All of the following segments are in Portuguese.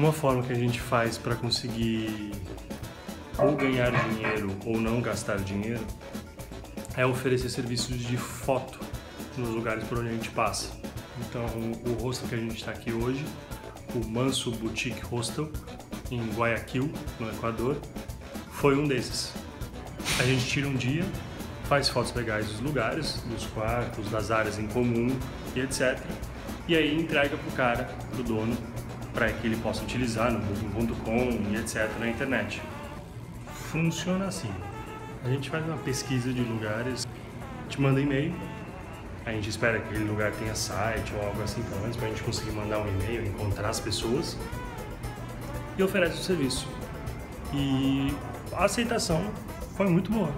Uma forma que a gente faz para conseguir ou ganhar dinheiro ou não gastar dinheiro é oferecer serviços de foto nos lugares por onde a gente passa. Então, o hostel que a gente está aqui hoje, o Manso Boutique Hostel, em Guayaquil, no Equador, foi um desses. A gente tira um dia, faz fotos legais dos lugares, dos quartos, das áreas em comum e etc. E aí entrega pro cara, pro dono, para que ele possa utilizar no Booking.com e etc. na internet. Funciona assim. A gente faz uma pesquisa de lugares, te manda e-mail, a gente espera que aquele lugar tenha site ou algo assim, pelo menos para a gente conseguir mandar um e-mail, encontrar as pessoas e oferece o serviço. E a aceitação foi muito boa.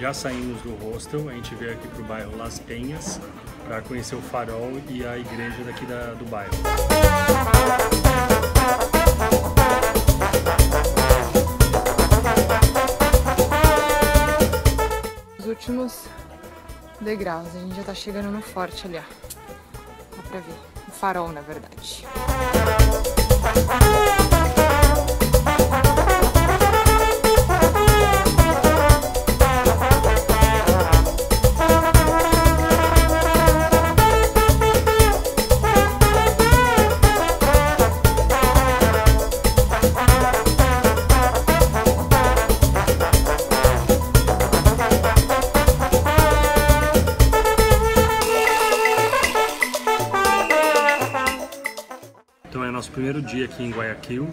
Já saímos do hostel, a gente veio aqui pro bairro Las Penhas para conhecer o farol e a igreja daqui do bairro. Os últimos degraus, a gente já tá chegando no forte ali, ó. Dá pra ver, o farol na verdade. Nosso primeiro dia aqui em Guayaquil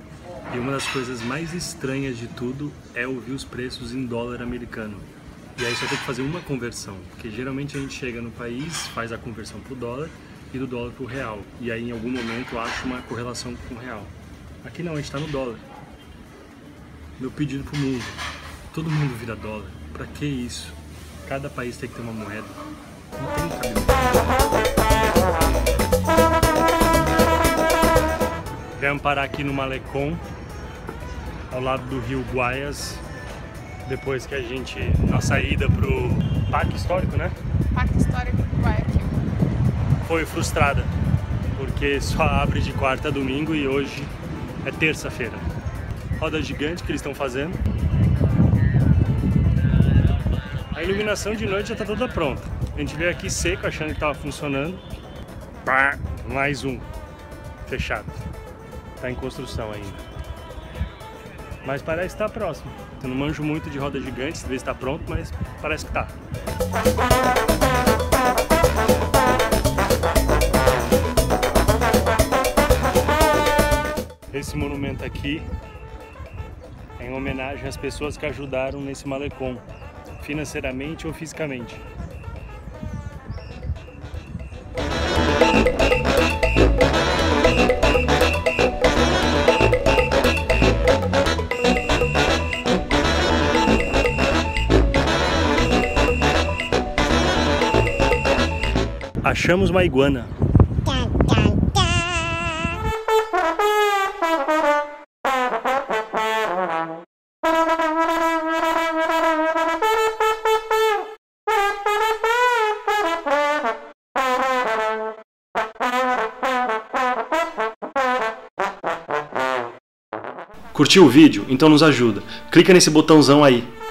e uma das coisas mais estranhas de tudo é ouvir os preços em dólar americano. E aí só tem que fazer uma conversão, porque geralmente a gente chega no país, faz a conversão pro dólar e do dólar pro real. E aí em algum momento acha uma correlação com o real. Aqui não, a gente tá no dólar. Meu pedido pro mundo, todo mundo vira dólar. Pra que isso? Cada país tem que ter uma moeda. Não tem cabelo. Vamos parar aqui no Malecón, ao lado do rio Guayas, depois que a gente, nossa ida pro Parque Histórico, né? Parque Histórico do Guayaquil. Foi frustrada, porque só abre de quarta a domingo e hoje é terça-feira. Roda gigante que eles estão fazendo. A iluminação de noite já tá toda pronta. A gente veio aqui seco, achando que tava funcionando. Pá, mais um. Fechado. Tá em construção ainda. Mas parece que tá próximo. Eu não manjo muito de roda gigante, se vê se tá pronto, mas parece que tá. Esse monumento aqui é em homenagem às pessoas que ajudaram nesse Malecón, financeiramente ou fisicamente. Achamos uma iguana. Curtiu o vídeo? Então nos ajuda. Clica nesse botãozão aí.